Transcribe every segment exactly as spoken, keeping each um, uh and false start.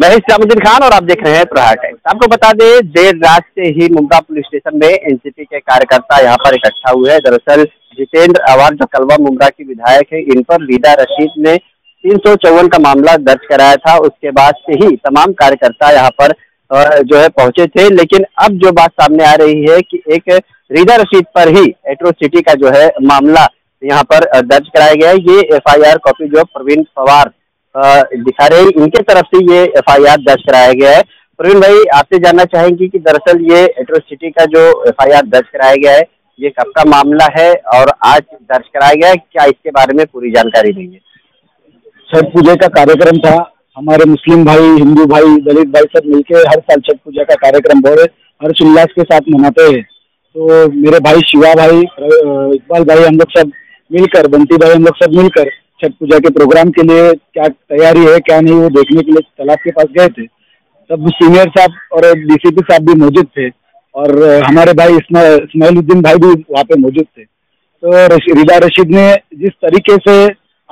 मैं श्यामुद्दीन खान और आप देख रहे हैं प्रहार टाइम्स। आपको बता दें, देर रात से ही मुंब्रा पुलिस स्टेशन में एनसीपी के कार्यकर्ता यहां पर इकट्ठा हुए हैं। दरअसल जितेंद्र आव्हाड जो कलवा मुंब्रा की विधायक है, इन पर रिदा राशिद ने तीन सौ चौवन का मामला दर्ज कराया था। उसके बाद से ही तमाम कार्यकर्ता यहाँ पर जो है पहुंचे थे, लेकिन अब जो बात सामने आ रही है कि एक रिदा राशिद पर ही एट्रोसिटी का जो है मामला यहाँ पर दर्ज कराया गया है। ये एफ आई आर कॉपी जो प्रवीण पवार दिखा रहे, इनके तरफ से ये एफआईआर दर्ज कराया गया है। प्रवीण भाई, आपसे जानना चाहेंगे कि दरअसल ये एट्रोसिटी का जो एफआईआर दर्ज कराया गया है, ये कब का मामला है और आज दर्ज कराया गया है, क्या इसके बारे में पूरी जानकारी देंगे? छठ पूजा का कार्यक्रम था, हमारे मुस्लिम भाई, हिंदू भाई, दलित भाई सब मिलके हर साल छठ पूजा का कार्यक्रम बहुत हर्षोल्लास के साथ मनाते हैं। तो मेरे भाई शिवा भाई, इकबाल भाई, हम लोग सब मिलकर, बंटी भाई, हम लोग सब मिलकर छठ पूजा के प्रोग्राम के लिए क्या तैयारी है क्या नहीं वो देखने के लिए तालाब के पास गए थे। तब सीनियर साहब और डीसीपी साहब भी मौजूद थे और हमारे भाई इस्लामुद्दीन भाई भी वहाँ पे मौजूद थे। तो रिदा राशिद ने जिस तरीके से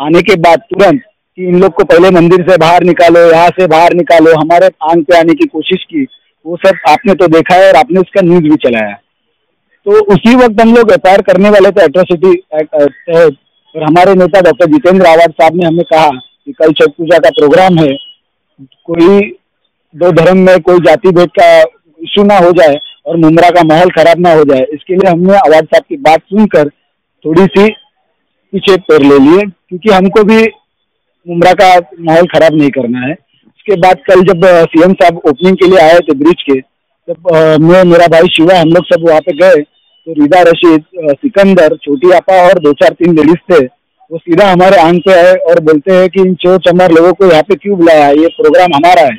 आने के बाद तुरंत कि इन लोग को पहले मंदिर से बाहर निकालो, यहाँ से बाहर निकालो, हमारे आंग पे आने की कोशिश की, वो सब आपने तो देखा है और आपने उसका न्यूज भी चलाया। तो उसी वक्त हम लोग एफ आई आर करने वाले थे एट्रोसिटी एक्ट, और हमारे नेता डॉक्टर जितेंद्र आव्हाड साहब ने हमें कहा कि कल छठ पूजा का प्रोग्राम है, कोई दो धर्म में कोई जाति भेद का इशू ना हो जाए और मुंब्रा का माहौल खराब ना हो जाए। इसके लिए हमने आव्हाड साहब की बात सुनकर थोड़ी सी पीछे पैर ले लिए, क्योंकि हमको भी मुंब्रा का माहौल खराब नहीं करना है। उसके बाद कल जब सीएम साहब ओपनिंग के लिए आए थे ब्रिज के, तब मैं, मेरा भाई शिवा, हम लोग सब वहाँ पे गए। तो रिदा राशिद, सिकंदर, छोटी आपा और दो चार तीन लेडीज थे, वो सीधा हमारे आंग पे आए और बोलते हैं कि इन चोर चमार लोगों को यहाँ पे क्यों बुलाया, ये प्रोग्राम हमारा है।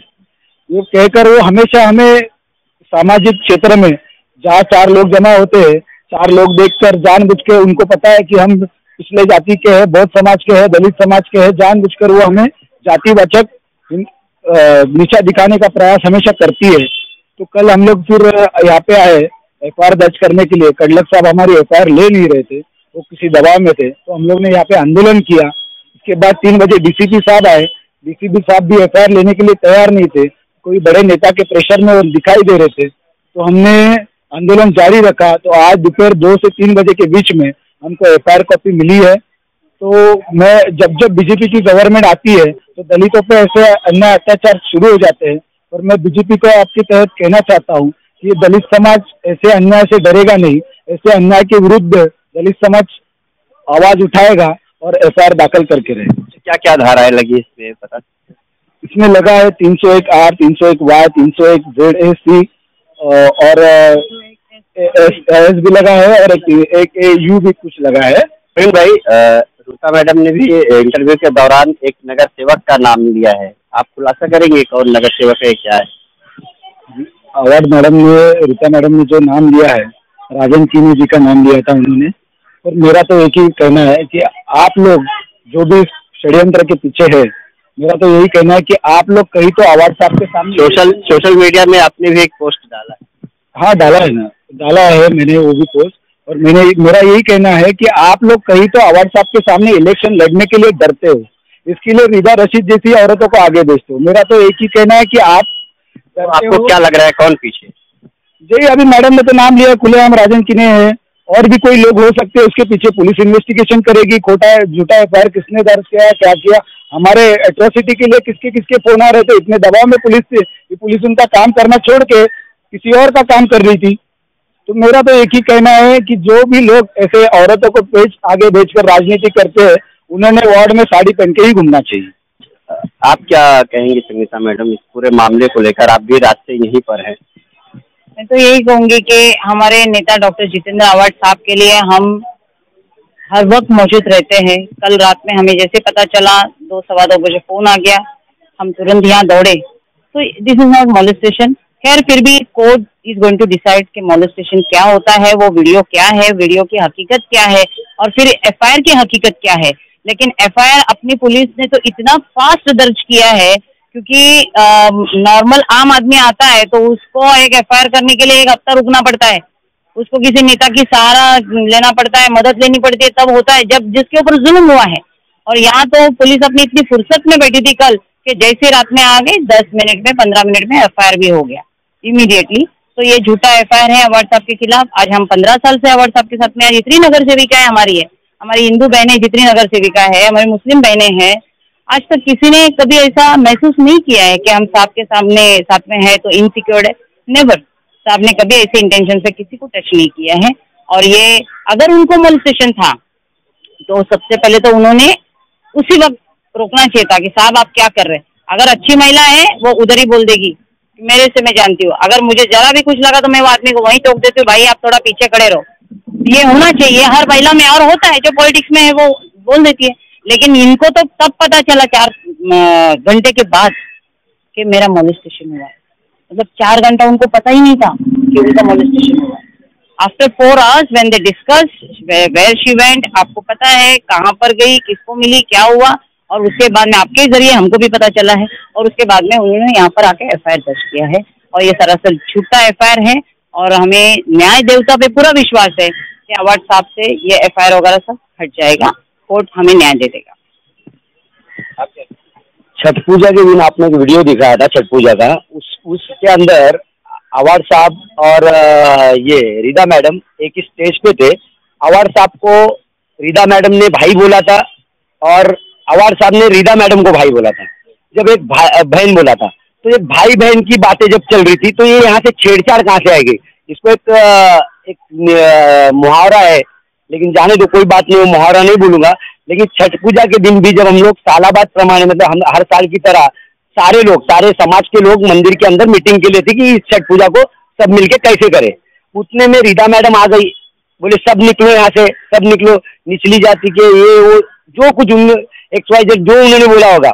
ये कहकर वो हमेशा हमें सामाजिक क्षेत्र में जहाँ चार लोग जमा होते हैं, चार लोग देखकर जानबूझ के, उनको पता है कि हम पिछले जाति के हैं, बौद्ध समाज के हैं, दलित समाज के हैं, जानबूझकर वो हमें जातिवाचक नीचा दिखाने का प्रयास हमेशा करती है। तो कल हम लोग फिर यहाँ पे आए एफ आई आर दर्ज करने के लिए। कडलक साहब हमारी एफ आई आर ले नहीं रहे थे, वो किसी दबाव में थे, तो हम लोग ने यहाँ पे आंदोलन किया। इसके बाद तीन बजे डीसीपी साहब आए, डीसीपी साहब भी एफ आई आर लेने के लिए तैयार नहीं थे, कोई बड़े नेता के प्रेशर में वो दिखाई दे रहे थे। तो हमने आंदोलन जारी रखा। तो आज दोपहर दो से तीन बजे के बीच में हमको एफ आई आर कॉपी मिली है। तो मैं, जब जब बीजेपी की गवर्नमेंट आती है तो दलितों पर ऐसे अन्याय अत्याचार शुरू हो जाते हैं, और मैं बीजेपी को आपके तहत कहना चाहता हूँ कि दलित समाज ऐसे अन्याय से डरेगा नहीं, ऐसे अन्याय के विरुद्ध दलित समाज आवाज उठाएगा और एफ आई आर दाखिल करके रहेगा। क्या क्या धाराएं लगी इसमें, पता? इसमें लगा है तीन सौ एक आर, तीन सौ एक वाई, तीन सौ एक जेड ए सी और एस भी लगा है, और एक ए यू भी कुछ लगा है। प्रवीण भाई, रूपा मैडम ने भी इंटरव्यू के दौरान एक नगर सेवक का नाम लिया है, आप खुलासा करेंगे कौन नगर सेवक है, क्या है? आव्हाड मैडम ने, रिता मैडम ने जो नाम लिया है, राजन चीनी जी का नाम लिया था उन्होंने। और मेरा तो एक ही कहना है कि आप लोग जो भी षड्यंत्र के पीछे है, मेरा तो यही कहना है कि आप लोग कहीं तो आव्हाड साहब के सामने, सोशल सोशल मीडिया में आपने भी एक पोस्ट डाला है। हाँ, डाला है ना, डाला है मैंने वो भी पोस्ट। और मैंने, मेरा यही कहना है कि आप लोग कहीं तो आव्हाड साहब के सामने इलेक्शन लड़ने के लिए डरते हो, इसके लिए रिदा राशिद जैसी औरतों को आगे भेजते हो। मेरा तो एक ही कहना है कि आप, तो आपको क्या लग रहा है कौन पीछे? जी, अभी मैडम ने तो नाम लिया खुलेआम राजन किने है, और भी कोई लोग हो सकते हैं, उसके पीछे पुलिस इन्वेस्टिगेशन करेगी, खोटा है, झूठा है, पैर किसने दर्ज किया, क्या किया, हमारे एट्रोसिटी के लिए किसके किसके फोन आ रहे थे। इतने दबाव में पुलिस से कि पुलिस उनका काम करना छोड़ के किसी और का काम कर रही थी। तो मेरा तो एक ही कहना है कि जो भी लोग ऐसे औरतों को भेज आगे भेज कर राजनीति करते हैं, उन्होंने वार्ड में साड़ी पहन के ही घूमना चाहिए। आप क्या कहेंगे संगीता मैडम इस पूरे मामले को लेकर, आप भी रात से यहीं पर हैं? मैं तो यही कहूंगी कि हमारे नेता डॉक्टर जितेंद्र आव्हाड साहब के लिए हम हर वक्त मौजूद रहते हैं। कल रात में हमें जैसे पता चला, दो सवा दो बजे फोन आ गया, हम तुरंत यहाँ दौड़े। तो दिस इज नॉट मॉलेस्टेशन। खैर, फिर भी court is going to decide कि मॉलेस्टेशन क्या होता है, वो वीडियो क्या है, वीडियो की हकीकत क्या है, और फिर एफ आई आर की हकीकत क्या है। लेकिन एफआईआर अपनी पुलिस ने तो इतना फास्ट दर्ज किया है, क्योंकि नॉर्मल आम आदमी आता है तो उसको एक एफआईआर करने के लिए एक हफ्ता रुकना पड़ता है, उसको किसी नेता की सहारा लेना पड़ता है, मदद लेनी पड़ती है, तब होता है जब जिसके ऊपर जुल्म हुआ है। और यहाँ तो पुलिस अपनी इतनी फुर्सत में बैठी थी कल कि जैसे रात में आ गए दस मिनट में पंद्रह मिनट में एफ आई आर भी हो गया इमीडिएटली। तो ये झूठा एफ आई आर है आव्हाड साहब के खिलाफ। आज हम पंद्रह साल से आव्हाड साहब के साथ में, आज जितनी नगर सेविका है हमारी है, हमारी हिंदू बहनें जितनी नगर सेविका है, हमारी मुस्लिम बहनें हैं, आज तक किसी ने कभी ऐसा महसूस नहीं किया है कि हम साहब के सामने साथ में है तो इनसिक्योर्ड है। नेवर साहब ने कभी ऐसे इंटेंशन से किसी को टच नहीं किया है। और ये अगर उनको मोलिस्टेशन था तो सबसे पहले तो उन्होंने उसी वक्त रोकना चाहिए था कि साहब आप क्या कर रहे हैं। अगर अच्छी महिला है वो उधर ही बोल देगी मेरे से मैं जानती हूँ, अगर मुझे जरा भी कुछ लगा तो मैं वो आदमी को वहीं टोक देती हूँ, भाई आप थोड़ा पीछे खड़े रहो। ये होना चाहिए हर महिला में, और होता है जो पॉलिटिक्स में है वो बोल देती है। लेकिन इनको तो तब पता चला चार घंटे के बाद कि मेरा मोलिस्टेशन हुआ है, मतलब चार घंटा उनको पता ही नहीं था कि उनका मोलिस्टेशन हुआ है। After four hours when they discuss where she went, आपको पता है कहाँ पर गई, किसको मिली, क्या हुआ, और उसके बाद में आपके जरिए हमको भी पता चला है। और उसके बाद में उन्होंने यहाँ पर आके एफ आई आर दर्ज किया है और ये सरासर झूठा एफ आई आर है। और हमें न्याय देवता पे पूरा विश्वास है कि आव्हाड साहब से ये एफ आई आर वगैरह सब हट जाएगा, कोर्ट हमें न्याय दे देगा। छठ पूजा के दिन आपने एक वीडियो दिखाया था छठ पूजा का, उस उसके अंदर आव्हाड साहब और ये रिदा मैडम एक ही स्टेज पे थे। आव्हाड साहब को रिदा मैडम ने भाई बोला था और आव्हाड साहब ने रीदा मैडम को भाई बोला था। जब एक बहन बोला था तो ये भाई बहन की बातें जब चल रही थी तो ये यहाँ से छेड़छाड़ कहाँ से आएगी? इसको एक एक मुहावरा है, लेकिन जाने दो, कोई बात नहीं, वो मुहावरा नहीं बोलूंगा। लेकिन छठ पूजा के दिन भी जब हम लोग सालाबाद प्रमाण मतलब हम हर साल की तरह सारे लोग सारे समाज के लोग मंदिर के अंदर मीटिंग के लिए थे कि इस छठ पूजा को सब मिलके कैसे करें। उतने में रीदा मैडम आ गई, बोले सब निकलो यहाँ से, सब निकलो, निचली जाति के ये वो जो कुछ उन एक्स वाई जेड जो उन्होंने बोला होगा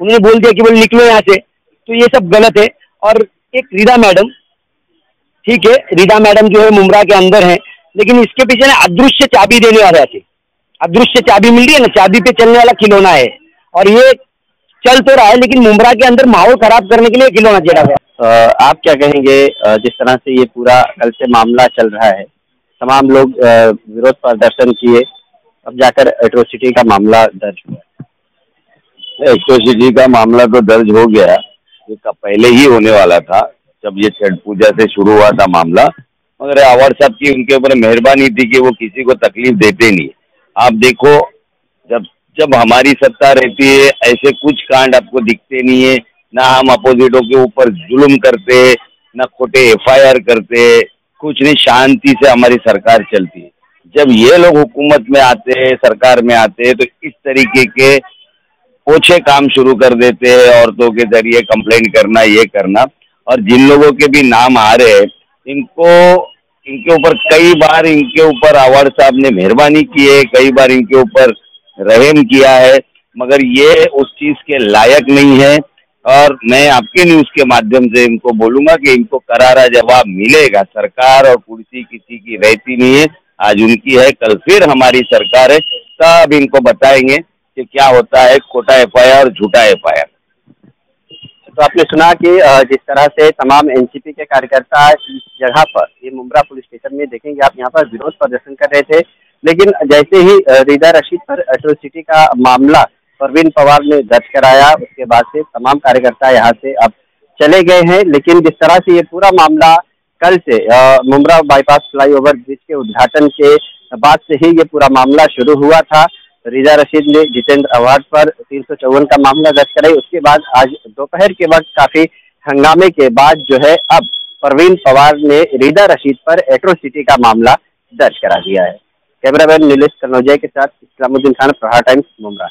उन्होंने बोल दिया कि बोले निकलो यहाँ से। तो ये सब गलत है। और एक रीदा मैडम, ठीक है रीदा मैडम जो है मुंब्रा के अंदर है, लेकिन इसके पीछे ना अदृश्य चाबी देने वाले आते, अदृश्य चाबी मिल रही है ना, चाबी पे चलने वाला खिलौना है। और ये चल तो रहा है लेकिन मुंब्रा के अंदर माहौल खराब करने के लिए खिलौना चला हुआ। आप क्या कहेंगे जिस तरह से ये पूरा कल से मामला चल रहा है, तमाम लोग विरोध प्रदर्शन किए, अब जाकर एट्रोसिटी का मामला दर्ज हुआ। एट्रोसिटी का मामला तो दर्ज हो गया, ये का पहले ही होने वाला था जब ये छठ पूजा से शुरू हुआ था मामला। मगर आव्हाड साहब की उनके ऊपर मेहरबानी थी कि वो किसी को तकलीफ देते नहीं। आप देखो जब जब हमारी सत्ता रहती है ऐसे कुछ कांड आपको दिखते नहीं है, ना हम अपोजिटों के ऊपर जुल्म करते है, ना खोटे एफ आई आर करते है, कुछ नहीं, शांति से हमारी सरकार चलती है। जब ये लोग हुकूमत में आते हैं, सरकार में आते हैं, तो इस तरीके के पोछे काम शुरू कर देते हैं, औरतों के जरिए कंप्लेंट करना, ये करना। और जिन लोगों के भी नाम आ रहे हैं इनको, इनके ऊपर कई बार इनके ऊपर आव्हाड साहब ने मेहरबानी की है, कई बार इनके ऊपर रहम किया है, मगर ये उस चीज के लायक नहीं है। और मैं आपके न्यूज के माध्यम से इनको बोलूंगा कि इनको करारा जवाब मिलेगा। सरकार और कुर्सी किसी की रहती नहीं है, आज उनकी है कल फिर हमारी सरकार है, तब इनको बताएंगे कि क्या होता है खोटा एफ आई आर और झूठा एफ आई आर। तो आपने सुना कि जिस तरह से तमाम एन सी पी के कार्यकर्ता इस जगह पर ये मुंब्रा पुलिस स्टेशन में देखेंगे आप यहाँ पर विरोध प्रदर्शन कर रहे थे, लेकिन जैसे ही रिदा राशिद पर एट्रोसिटी का मामला प्रवीण पवार ने दर्ज कराया उसके बाद से तमाम कार्यकर्ता यहाँ से अब चले गए हैं। लेकिन जिस तरह से ये पूरा मामला कल से मुंब्रा बाईपास फ्लाईओवर ब्रिज के उद्घाटन के बाद से ही ये पूरा मामला शुरू हुआ था। रिदा राशिद ने जितेंद्र आव्हाड पर तीन सौ चौवन का मामला दर्ज कराई, उसके बाद आज दोपहर के वक्त काफी हंगामे के बाद जो है अब प्रवीण पवार ने रिदा राशिद पर एट्रोसिटी का मामला दर्ज करा दिया है। कैमरामैन नीलेष कन्नौजिया के साथ इस्लामुद्दीन खान, प्रहार टाइम्स, मुंब्रा।